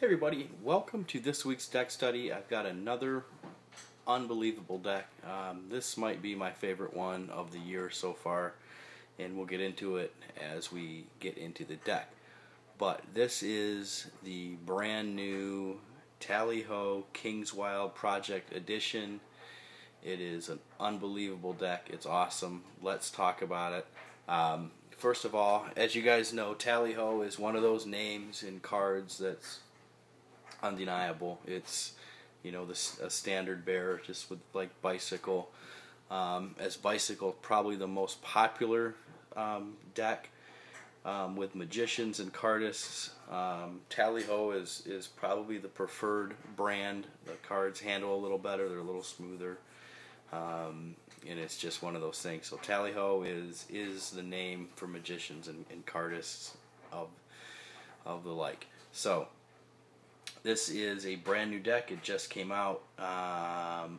Hey everybody, welcome to this week's deck study. I've got another unbelievable deck. This might be my favorite one of the year so far, and we'll get into it as we get into the deck. But this is the brand new Tally Ho Kings Wild Project Edition. It is an unbelievable deck. It's awesome. Let's talk about it. First of all, as you guys know, Tally Ho is one of those names in cards that's undeniable. It's, you know, a standard bearer, just with like Bicycle. As Bicycle, probably the most popular deck with magicians and cardists. Tally Ho is probably the preferred brand. The cards handle a little better; they're a little smoother, and it's just one of those things. So Tally Ho is the name for magicians and cardists of the like. So this is a brand new deck. It just came out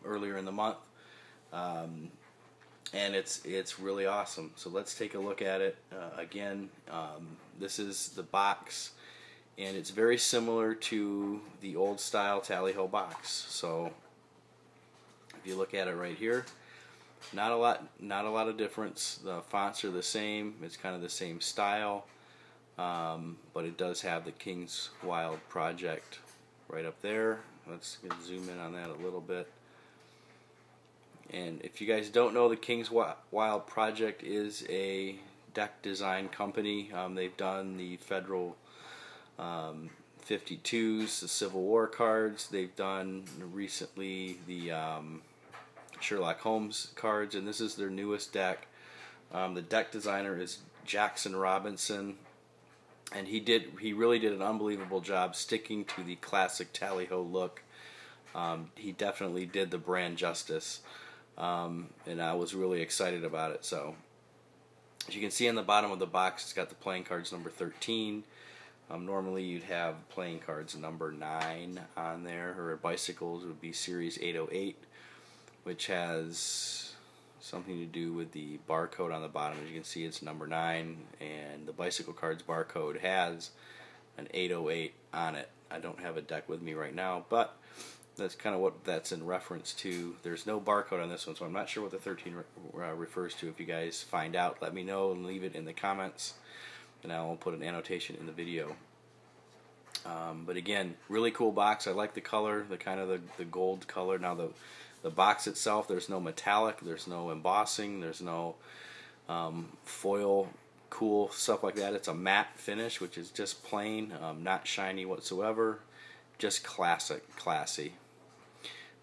earlier in the month, and it's really awesome. So let's take a look at it again. This is the box, and it's very similar to the old style Tally Ho box. So if you look at it right here, not a lot of difference. The fonts are the same. It's kind of the same style, but it does have the Kings Wild Project right up there. Let's zoom in on that a little bit. And if you guys don't know, the Kings Wild Project is a deck design company. They've done the Federal 52s, the Civil War cards. They've done recently the Sherlock Holmes cards, and this is their newest deck. The deck designer is Jackson Robinson, and he really did an unbelievable job sticking to the classic Tally Ho look. He definitely did the brand justice, and I was really excited about it. So as you can see on the bottom of the box, it's got the playing cards number 13. Normally you'd have playing cards number 9 on there, or Bicycles would be series 808, which has something to do with the barcode on the bottom. As you can see, it's number 9, and the Bicycle cards barcode has an 808 on it. I don't have a deck with me right now, but that's kind of what that's in reference to. There's no barcode on this one, so I'm not sure what the 13 refers to. If you guys find out, let me know and leave it in the comments, and I'll put an annotation in the video. But again, really cool box. I like the color, the kind of the gold color. Now the box itself, there's no metallic, there's no embossing, there's no foil, cool stuff like that. It's a matte finish, which is just plain, not shiny whatsoever, just classic, classy.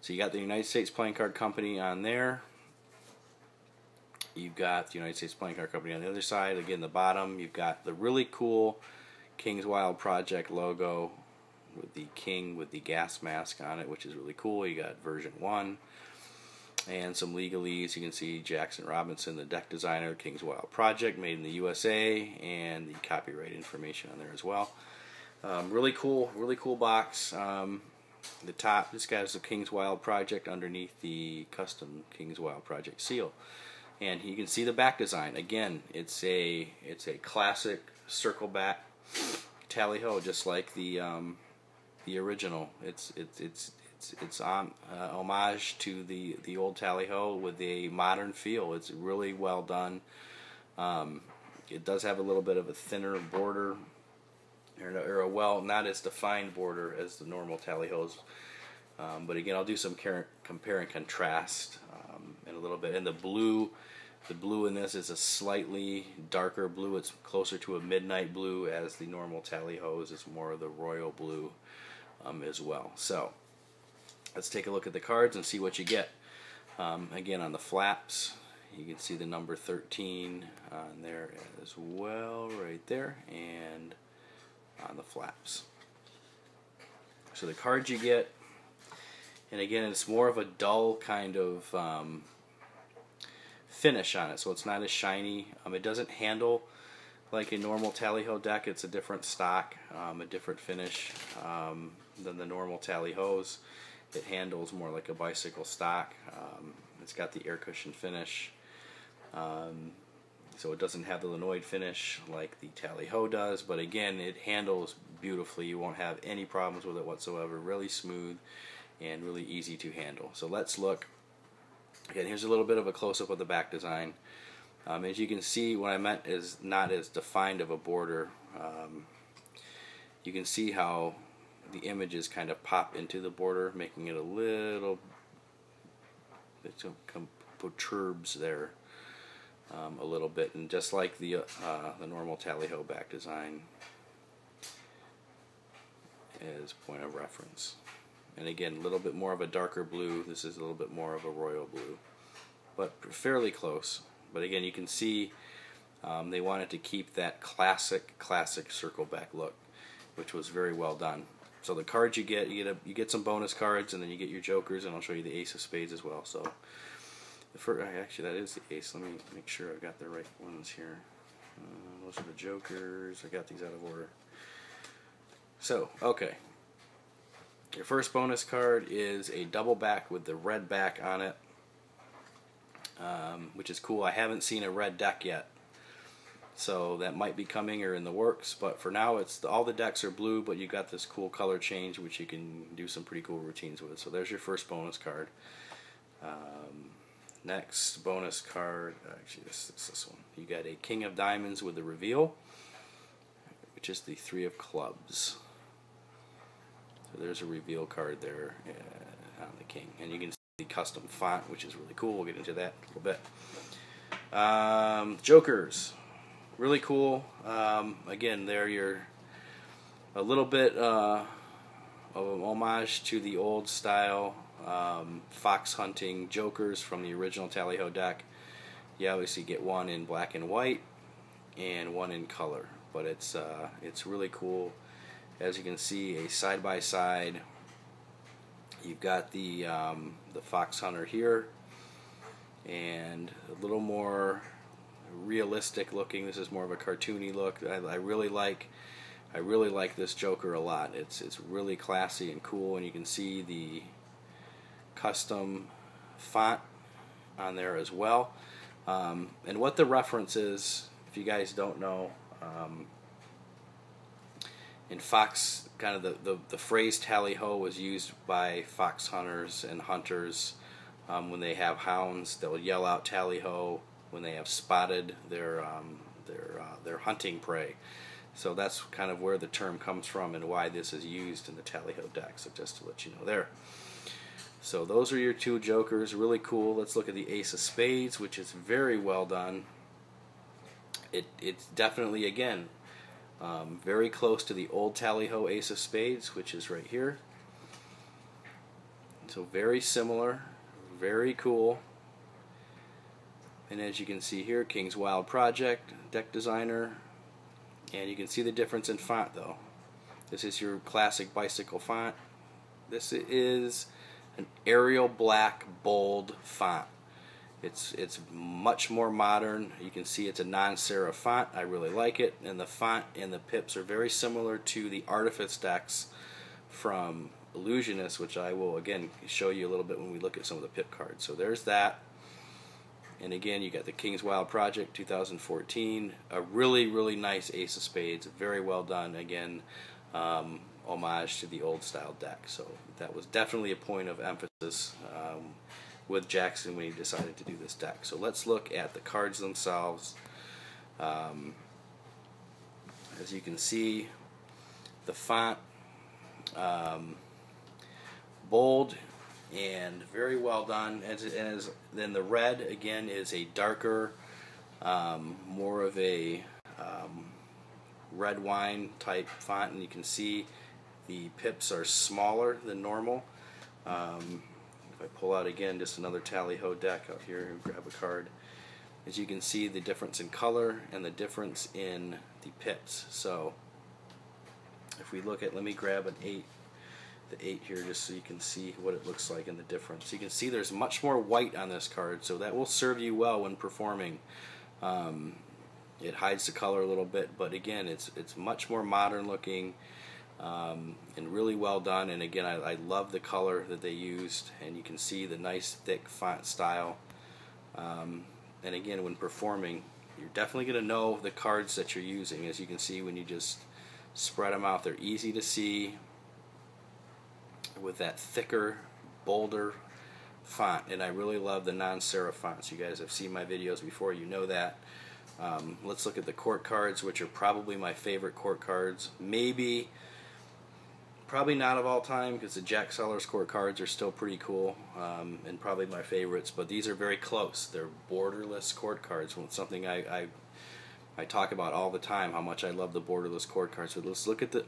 So you got the United States Playing Card Company on there. You've got the United States Playing Card Company on the other side. Again, the bottom, you've got the really cool Kings Wild Project logo with the king with the gas mask on it, which is really cool. You got version 1 and some legalese. You can see Jackson Robinson, the deck designer, Kings Wild Project, made in the USA, and the copyright information on there as well. Really cool box. The top, this guy's the Kings Wild Project underneath the custom Kings Wild Project seal, and you can see the back design. Again, it's a classic circle back Tally Ho, just like the original. It's on homage to the old Tally Ho with a modern feel. It's really well done. It does have a little bit of a thinner border, or well, not as defined border as the normal Tally Ho's. But again, I'll do some compare and contrast in a little bit. And the blue in this is a slightly darker blue. It's closer to a midnight blue, as the normal Tally Ho's is more of the royal blue as well. So let's take a look at the cards and see what you get. Again, on the flaps, you can see the number 13 on there as well, right there, and on the flaps. So the cards you get, and again, it's more of a dull kind of finish on it, so it's not as shiny. It doesn't handle like a normal Tally Ho deck. It's a different stock, a different finish than the normal Tally Ho's. It handles more like a Bicycle stock. It's got the air cushion finish, so it doesn't have the linoid finish like the Tally Ho does, but again, it handles beautifully. You won't have any problems with it whatsoever. Really smooth and really easy to handle. So let's look. Again, here's a little bit of a close-up of the back design. As you can see, what I meant is not as defined of a border. You can see how the images kind of pop into the border, making it a little bit perturbs there a little bit, and just like the normal Tally Ho back design as point of reference. And again, a little bit more of a darker blue. This is a little bit more of a royal blue, but fairly close. But again, you can see they wanted to keep that classic circle back look, which was very well done. So the cards you get some bonus cards, and then you get your jokers, and I'll show you the ace of spades as well. So the first, actually, that is the ace. Let me make sure I've got the right ones here. Those are the jokers. I got these out of order. So okay, your first bonus card is a double back with the red back on it, which is cool. I haven't seen a red deck yet, so that might be coming or in the works, but for now it's all the decks are blue, but you got this cool color change which you can do some pretty cool routines with. So there's your first bonus card. Next bonus card, actually it's this one. You got a king of diamonds with the reveal, which is the three of clubs. So there's a reveal card there on the king, and you can see the custom font, which is really cool. We'll get into that in a little bit. Jokers, really cool. Again, they're a little bit of an homage to the old style fox hunting jokers from the original Tally Ho deck. You obviously get one in black and white and one in color, but it's really cool. As you can see, a side by side. You've got the fox hunter here, and a little more realistic looking. This is more of a cartoony look. I really like this joker a lot. It's really classy and cool, and you can see the custom font on there as well. And what the reference is, if you guys don't know, in fox, kind of the phrase Tally Ho was used by fox hunters and hunters when they have hounds. They'll yell out Tally Ho when they have spotted their hunting prey. So that's kind of where the term comes from and why this is used in the Tally Ho deck. So just to let you know there. So those are your two jokers. Really cool. Let's look at the ace of spades, which is very well done. It's definitely, again, very close to the old Tally Ho ace of spades, which is right here. So very similar, very cool. And as you can see here, Kings Wild Project, deck designer, and you can see the difference in font though. This is your classic Bicycle font. This is an Arial black bold font. It's much more modern. You can see it's a non-serif font. I really like it, and the font and the pips are very similar to the Artifice decks from Illusionist, which I will again show you a little bit when we look at some of the pip cards. So there's that, and again you got the Kings Wild Project 2014. A really nice ace of spades, very well done. Again, homage to the old style deck. So that was definitely a point of emphasis with Jackson when he decided to do this deck. So let's look at the cards themselves. As you can see, the font, bold and very well done. And then the red again is a darker, more of a red wine type font, and you can see the pips are smaller than normal. If I pull out again just another Tally Ho deck out here and grab a card, as you can see the difference in color and the difference in the pips. So if we look at, let me grab an 8, the 8 here, just so you can see what it looks like and the difference. You can see there's much more white on this card, so that will serve you well when performing. It hides the color a little bit, but again it's much more modern looking. And really well done, and again I love the color that they used, and you can see the nice thick font style. And again, when performing, you're definitely going to know the cards that you're using. As you can see, when you just Spread them out. They're easy to see with that thicker, bolder font, and I really love the non-serif fonts. You guys have seen my videos before, you know that. Let's look at the court cards, which are probably my favorite court cards. Maybe, probably not of all time, because the Jack Sellers court cards are still pretty cool, and probably my favorites, but these are very close. They're borderless court cards, which is something I talk about all the time, how much I love the borderless court cards. So let's look at the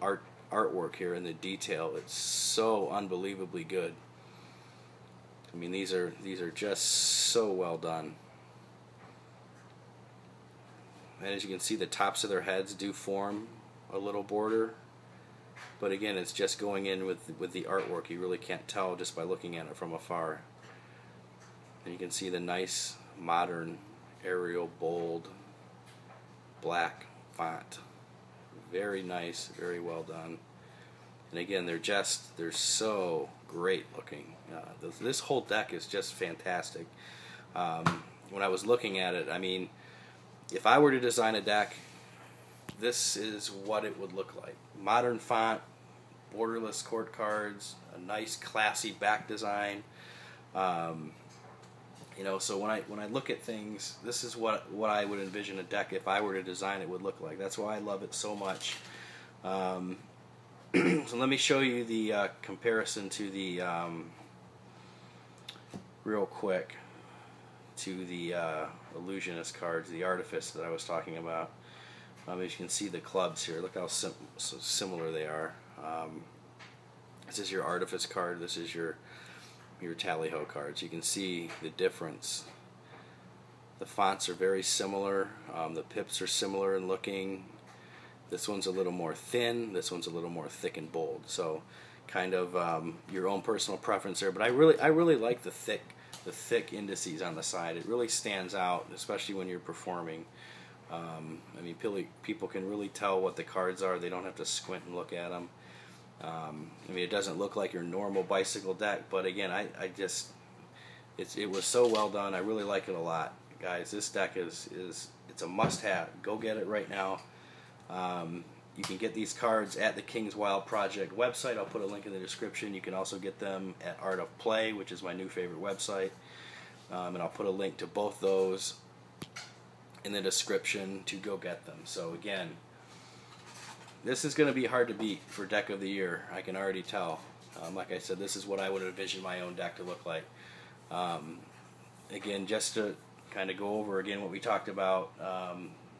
artwork here and the detail. It's so unbelievably good. I mean, these are just so well done. And as you can see, the tops of their heads do form a little border, but again, it's just going in with the artwork. You really can't tell just by looking at it from afar. And you can see the nice modern Arial bold black font. Very nice, very well done. And again, they're so great looking. This whole deck is just fantastic. When I was looking at it, I mean, if I were to design a deck, this is what it would look like. Modern font, borderless court cards, a nice classy back design. You know, so when I look at things, this is what I would envision a deck, if I were to design it, would look like. That's why I love it so much. So let me show you the comparison to the real quick to the Illusionist cards, the Artifice that I was talking about. As you can see, the clubs here, look how similar they are. This is your Artifice card, this is your Tally Ho cards. You can see the difference. The fonts are very similar, the pips are similar in looking. This one's a little more thin, this one's a little more thick and bold. So kind of your own personal preference there, but I really like the thick indices on the side. It really stands out, especially when you're performing. I mean, people can really tell what the cards are. They don't have to squint and look at them. I mean, it doesn't look like your normal Bicycle deck, but again, it was so well done. I really like it a lot. Guys, this deck it's a must-have. Go get it right now. You can get these cards at the Kings Wild Project website. I'll put a link in the description. You can also get them at Art of Play, which is my new favorite website. And I'll put a link to both those in the description to go get them. So again, this is going to be hard to beat for Deck of the Year. I can already tell. Like I said, this is what I would envision my own deck to look like. Again, just to kind of go over again what we talked about,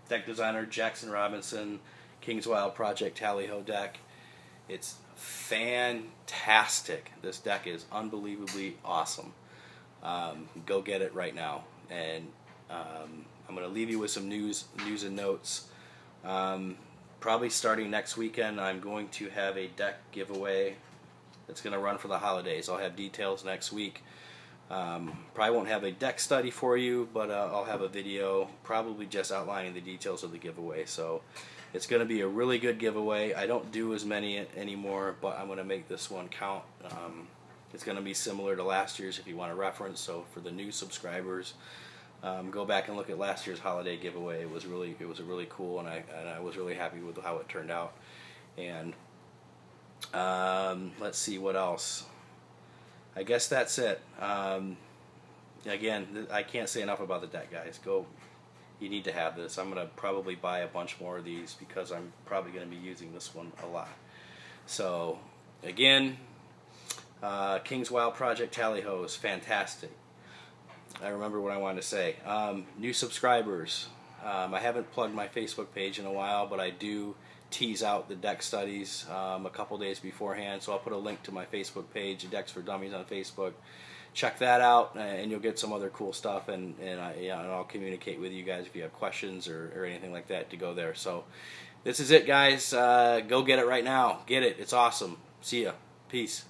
deck designer Jackson Robinson, Kings Wild Project Tally Ho deck. It's fantastic. This deck is unbelievably awesome. Go get it right now. And I'm going to leave you with some news and notes. Probably starting next weekend, I'm going to have a deck giveaway that's going to run for the holidays. I'll have details next week. Probably won't have a deck study for you, but I'll have a video probably just outlining the details of the giveaway. So it's going to be a really good giveaway. I don't do as many anymore, but I'm going to make this one count. It's going to be similar to last year's if you want a reference. So for the new subscribers, go back and look at last year's holiday giveaway. It was really cool, and I was really happy with how it turned out. And let's see what else. I guess that's it. Again, I can't say enough about the deck, guys. Go, you need to have this. I'm gonna probably buy a bunch more of these because I'm probably gonna be using this one a lot. So again, Kings Wild Project Tally Ho is fantastic. I remember what I wanted to say. New subscribers. I haven't plugged my Facebook page in a while, but I do tease out the deck studies a couple days beforehand, so I'll put a link to my Facebook page, Decks for Dummies on Facebook. Check that out, and you'll get some other cool stuff, and I'll communicate with you guys if you have questions or anything like that to go there. So this is it, guys. Go get it right now. Get it. It's awesome. See ya. Peace.